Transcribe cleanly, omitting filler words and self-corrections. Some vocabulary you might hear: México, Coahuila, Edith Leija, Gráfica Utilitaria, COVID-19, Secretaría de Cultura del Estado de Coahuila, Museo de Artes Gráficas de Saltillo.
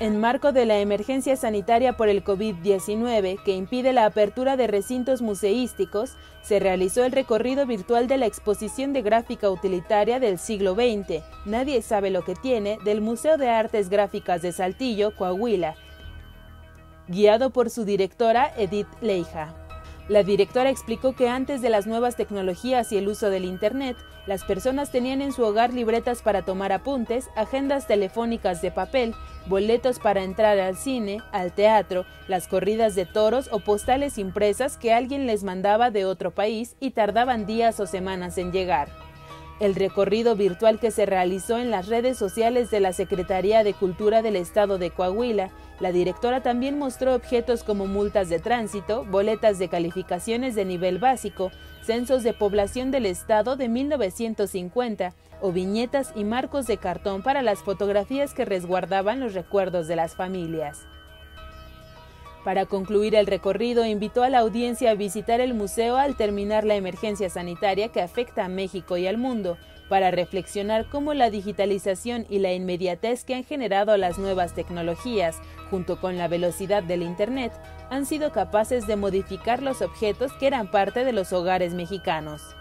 en marco de la emergencia sanitaria por el COVID-19 que impide la apertura de recintos museísticos, se realizó el recorrido virtual de la exposición de gráfica utilitaria del siglo XX, Nadie sabe lo que tiene, del Museo de Artes Gráficas de Saltillo, Coahuila, guiado por su directora Edith Leija. La directora explicó que antes de las nuevas tecnologías y el uso del Internet, las personas tenían en su hogar libretas para tomar apuntes, agendas telefónicas de papel, boletos para entrar al cine, al teatro, las corridas de toros o postales impresas que alguien les mandaba de otro país y tardaban días o semanas en llegar. El recorrido virtual que se realizó en las redes sociales de la Secretaría de Cultura del Estado de Coahuila, la directora también mostró objetos como multas de tránsito, boletas de calificaciones de nivel básico, censos de población del estado de 1950 o viñetas y marcos de cartón para las fotografías que resguardaban los recuerdos de las familias. Para concluir el recorrido, invitó a la audiencia a visitar el museo al terminar la emergencia sanitaria que afecta a México y al mundo, para reflexionar cómo la digitalización y la inmediatez que han generado las nuevas tecnologías, junto con la velocidad del Internet, han sido capaces de modificar los objetos que eran parte de los hogares mexicanos.